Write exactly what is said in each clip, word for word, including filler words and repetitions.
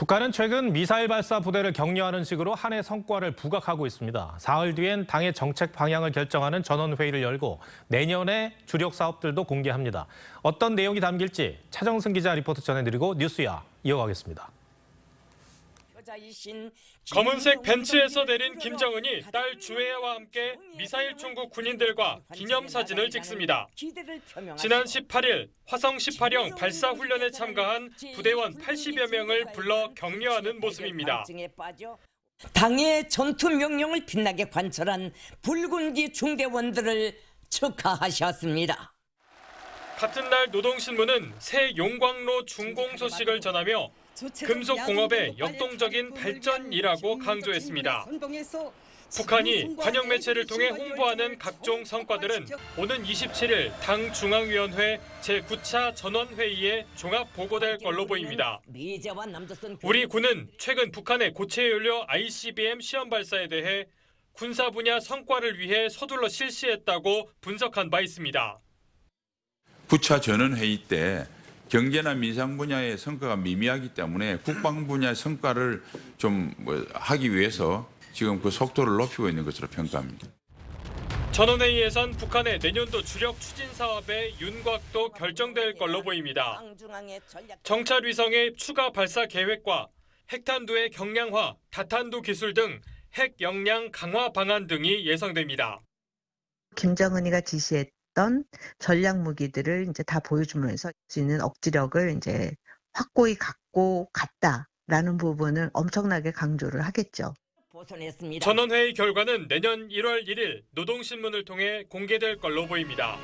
북한은 최근 미사일 발사 부대를 격려하는 식으로 한 해 성과를 부각하고 있습니다. 사흘 뒤엔 당의 정책 방향을 결정하는 전원회의를 열고 내년의 주력 사업들도 공개합니다. 어떤 내용이 담길지 차정승 기자 리포트 전해드리고 뉴스야 이어가겠습니다. 검은색 벤츠에서 내린 김정은이 딸 주혜야와 함께 미사일 총국 군인들과 기념사진을 찍습니다. 지난 십팔 일 화성 십팔 형 발사 훈련에 참가한 부대원 팔십여 명을 불러 격려하는 모습입니다. 당의 전투 명령을 빛나게 관철한 불군기 중대원들을 축하하셨습니다. 같은 날 노동신문은 새 용광로 준공 소식을 전하며 금속공업의 역동적인 발전이라고 강조했습니다. 북한이 관영 매체를 통해 홍보하는 각종 성과들은 오는 이십칠 일 당 중앙위원회 제구 차 전원회의에 종합 보고될 걸로 보입니다. 우리 군은 최근 북한의 고체연료 아이씨비엠 시험 발사에 대해 군사 분야 성과를 위해 서둘러 실시했다고 분석한 바 있습니다. 구 차 전원회의 때 경제나 민생 분야의 성과가 미미하기 때문에 국방 분야의 성과를 좀 하기 위해서 지금 그 속도를 높이고 있는 것으로 평가합니다. 전원회의에선 북한의 내년도 주력 추진 사업의 윤곽도 결정될 걸로 보입니다. 정찰 위성의 추가 발사 계획과 핵탄두의 경량화, 다탄두 기술 등 핵 역량 강화 방안 등이 예상됩니다. 김정은이가 지시했 전략 무기들을 이제 다 보여주면서 있는 억지력을 이제 확고히 갖고 갔다라는 부분을 엄청나게 강조를 하겠죠. 전원회의 결과는 내년 일월 일일 노동신문을 통해 공개될 걸로 보입니다.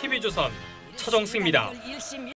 티비조선 차정승입니다.